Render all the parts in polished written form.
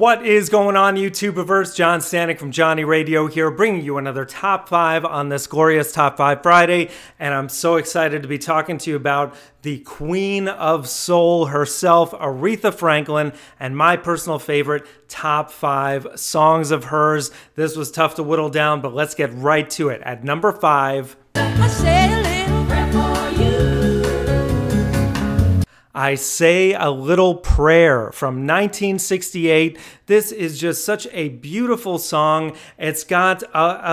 What is going on, YouTubeverse? John Stanek from Johnny Radio here, bringing you another Top 5 on this glorious Top 5 Friday, and I'm so excited to be talking to you about the Queen of Soul herself, Aretha Franklin, and my personal favorite Top 5 songs of hers. This was tough to whittle down, but let's get right to it. At number 5... I Say a Little Prayer from 1968. This is just such a beautiful song. It's got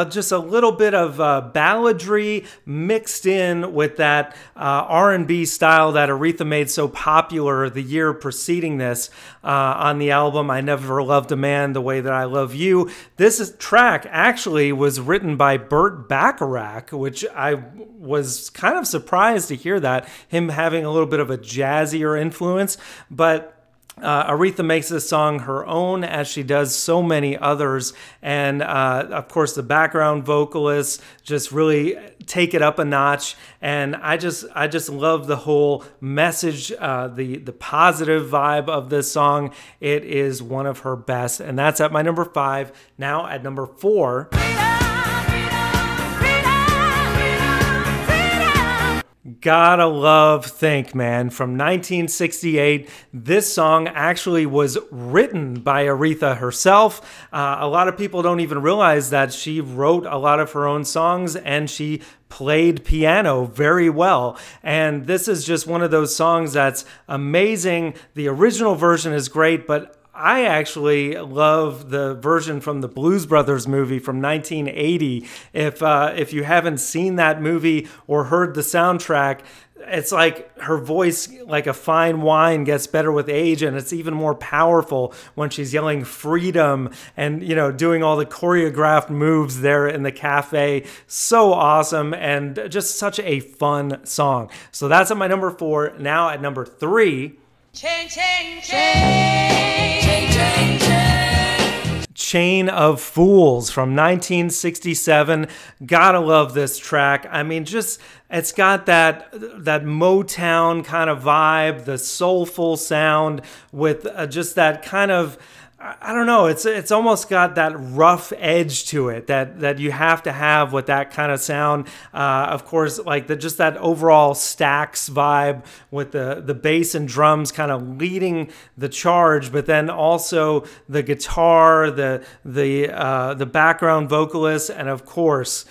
just a little bit of balladry mixed in with that R&B style that Aretha made so popular the year preceding this on the album I Never Loved a Man the Way That I Love You. This track actually was written by Burt Bacharach, which I was kind of surprised to hear that, him having a little bit of a jazzy or influence, but Aretha makes this song her own, as she does so many others, and of course the background vocalists just really take it up a notch. And I just love the whole message, the positive vibe of this song. It is one of her best, and that's at my number 5. Now at number 4. Gotta love Think Man from 1968. This song actually was written by Aretha herself. A lot of people don't even realize that she wrote a lot of her own songs, and she played piano very well. And this is just one of those songs that's amazing. The original version is great, but I actually love the version from the Blues Brothers movie from 1980. If you haven't seen that movie or heard the soundtrack, it's like her voice, like a fine wine, gets better with age, and it's even more powerful when she's yelling freedom and, you know, doing all the choreographed moves there in the cafe. So awesome, and just such a fun song. So that's at my number 4. Now at number 3... Chain, chain, chain. Chain, chain, chain. Chain of Fools from 1967. Gotta love this track. I mean, just... it's got that Motown kind of vibe, the soulful sound with just that kind of, I don't know, it's almost got that rough edge to it that you have to have with that kind of sound. Of course, like just that overall Stax vibe with the bass and drums kind of leading the charge, but then also the guitar, the background vocalists, and of course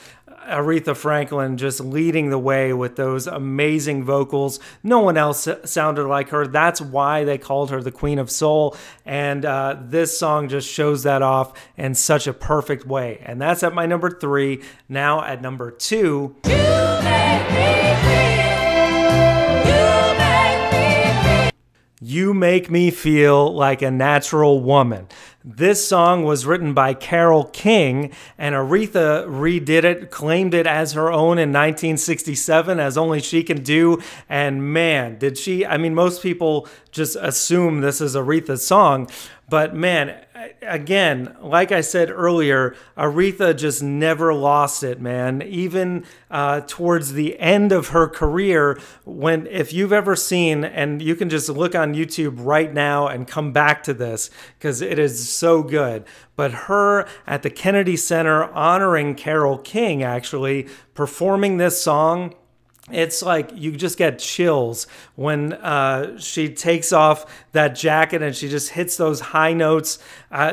Aretha Franklin just leading the way with those amazing vocals. No one else sounded like her. That's why they called her the Queen of Soul. And this song just shows that off in such a perfect way. And that's at my number 3. Now at number 2. You make me feel. You Make Me Feel Like a Natural Woman. This song was written by Carole King, and Aretha redid it, claimed it as her own in 1967, as only she can do. And man, did she, I mean, most people just assume this is Aretha's song, but man, again, like I said earlier, Aretha just never lost it, man. Even towards the end of her career, if you've ever seen, and you can just look on YouTube right now and come back to this because it is so good, but her at the Kennedy Center honoring Carole King, actually performing this song, it's like you just get chills when she takes off that jacket and she just hits those high notes.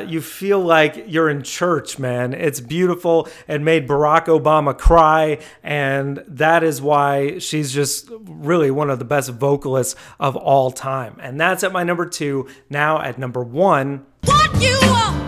You feel like you're in church, man. It's beautiful. It made Barack Obama cry, and that is why she's just really one of the best vocalists of all time. And that's at my number 2. Now at number 1. What you want?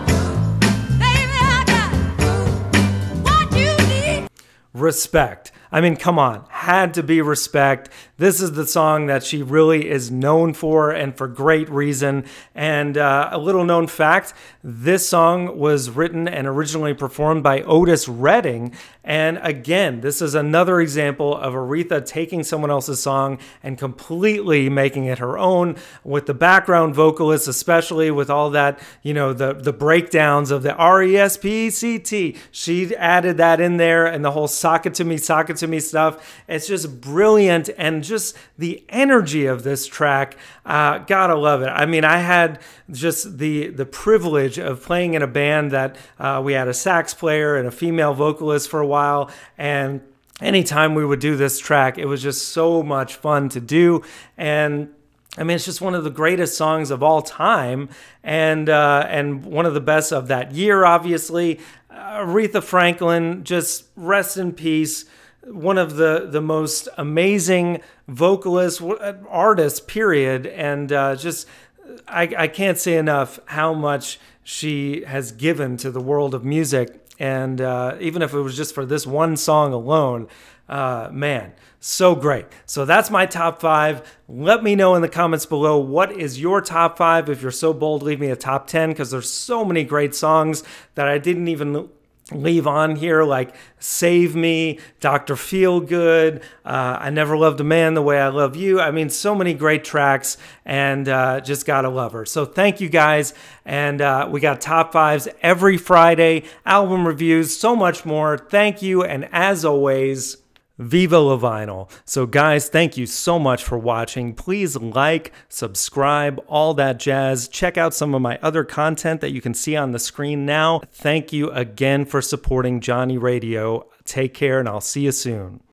Respect. I mean, come on, had to be Respect. This is the song that she really is known for, and for great reason. And a little known fact, this song was written and originally performed by Otis Redding. And again, this is another example of Aretha taking someone else's song and completely making it her own, with the background vocalists, especially with all that, you know, the breakdowns of the R-E-S-P-E-C-T. She added that in there, and the whole sock it to me, sock it to me stuff. It's just brilliant, and just the energy of this track, gotta love it. I mean, I had just the privilege of playing in a band that we had a sax player and a female vocalist for a while, and anytime we would do this track, it was just so much fun to do. And I mean, it's just one of the greatest songs of all time, and one of the best of that year, obviously. Aretha Franklin, just rest in peace. One of the most amazing vocalists, artists, period. And just, I can't say enough how much she has given to the world of music. And even if it was just for this one song alone, man, so great. So that's my top five. Let me know in the comments below, what is your top five? If you're so bold, leave me a top 10, because there's so many great songs that I didn't even leave on here, like Save Me, Dr. Feelgood, I Never Loved a Man the Way I Love You. I mean, so many great tracks, and just gotta love her. So thank you guys, and we got top fives every Friday, album reviews, so much more. Thank you, and as always, Viva la Vinyl. So guys, thank you so much for watching. Please like, subscribe, all that jazz. Check out some of my other content that you can see on the screen now. Thank you again for supporting Johnny Radio. Take care, and I'll see you soon.